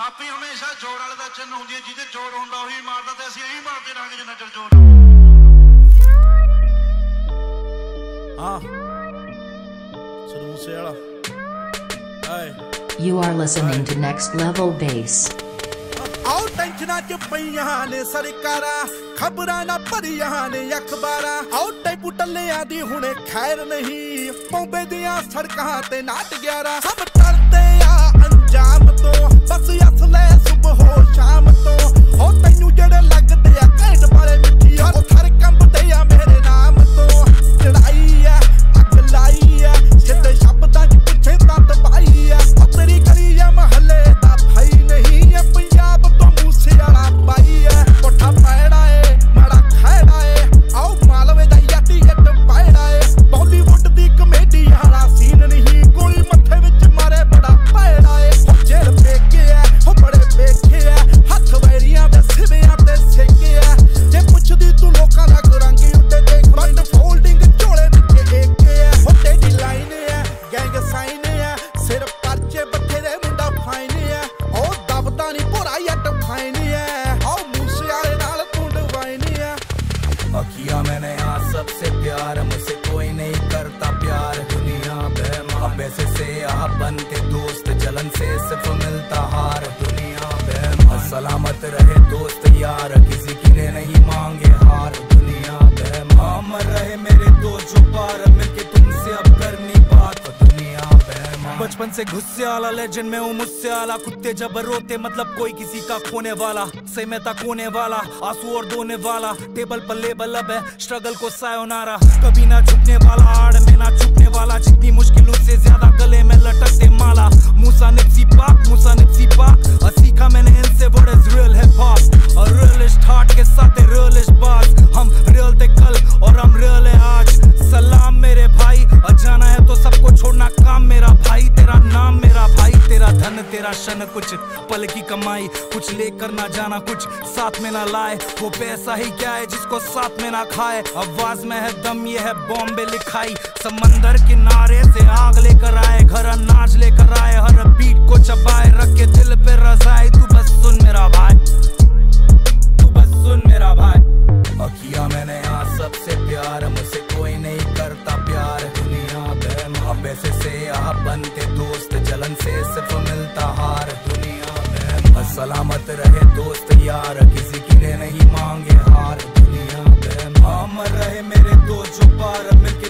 थापी हमेशा जोड़ वाले का चिन्ह होंगी है, जिसे जोड़ होंगे वही मारता तो असं यही मारते रहेंगे जिन्ना चर जोड़। हाँ Sidhu Moosewala. You are listening to Next Level Bass. आओ टेंशना के पहियां ने सरकारा, खबरां ना परियां ने अखबारा, आओ टाइप उटले आदि हुने खैर नहीं, पोंबे दिया सड़कां ते नाट ग्यारा, सब डरते आ अंजाम तो, बस असले सुबह हो शाम तो, ओ तैनू जेड़े लगदे आ कैंड बारे मिठी ओ थर कंबदे आ मेरे नाम तो, चढ़ाई आ अग लाई आ सिद्धे शब्दां च पिछे तां दबाई आ, ओ तेरी गली आ महल्ले दा भाई नहीं आ, पंजाब तो मूसेवाला पाई आ, कोठा पैड़ा ए माड़ा खैड़ा ए, आओ मालवे दा याटी जट पैड़ा ए, बॉलीवुड दी कमेडी वाला सीन नहीं, कोई मथे विच मारे बड़ा पैड़ा ए, जेल बेके आ हो बड़े बेखे आ, हथ वैरियां ते सिवियां ते सेके आ, जे पुछदी तू लोकां दा रंगी उते देख बट फोल्डिंग झोले विच एके आ, हो तेरी लाइन आ गैंग साइन आ, सिर परचे बथेरे मुंडा फाइन आ, ओ दबदा नहीं भोरा जट फाइन आ, आओ मूसेवाले नाल तुंड वाइन आ, अखियां मैंने आ सबसे प्यार, मुझसे कोई नहीं करता प्यार दुनिया में, अब ऐसे से आ बनते दोस्त जलन से सिर्फ मिलता हार दुनिया में, सलामत रहे दोस्त यार किसी की ने नहीं मांगे हार दुनिया में, मर रहे मेरे दोस्त जो पार मिलके तुमसे अब करनी बात दुनिया में, बचपन से गुस्से आला लेजेंड में हूँ मुझसे आला, कुत्ते जब रोते मतलब कोई किसी का खोने वाला, से मैं तकोने वाला आंसू और धोने वाला, टेबल पर लेबल अब है स्ट्रगल को सायोनारा, कभी ना झुकने वाला आड़ में ना छुपने वाला, जितनी मुश्किलों से ज्यादा गले में लटकते माला, मूसा निप्सी पाक सीखा मैंने इनसे what is real hip hop, और रियलिस्ट हार्ट के साथ रियलिस्ट बात, हम रियल थे कल और हम रियल है आज, सलाम मेरे भाई अजाना है तो सबको छोड़ना काम मेरा भाई, तेरा नाम मेरा भाई, तेरा धन तेरा शन, कुछ पल की कमाई कुछ लेकर ना जाना, कुछ साथ में ना लाए वो पैसा ही क्या है जिसको साथ में ना खाए, आवाज में है दम ये है बॉम्बे लिखाई, समंदर किनारे से आग लेकर आए, घर अनाज लेकर आए, हर बीट को चबाए, रख के दिल पे रजाए, तू बस सुन मेरा भाई, तू बस सुन मेरा भाई, किया मैंने आज सबसे प्यार, मुझसे कोई नहीं करता प्यार दुनिया में, अब ऐसे से आप बनते दोस्त जलन से सिर्फ मिलता हार दुनिया में, सलामत रहे दोस्त यार किसी की ने नहीं मांगे हार दुनिया में, मर रहे मेरे दोस्त जो पार मिल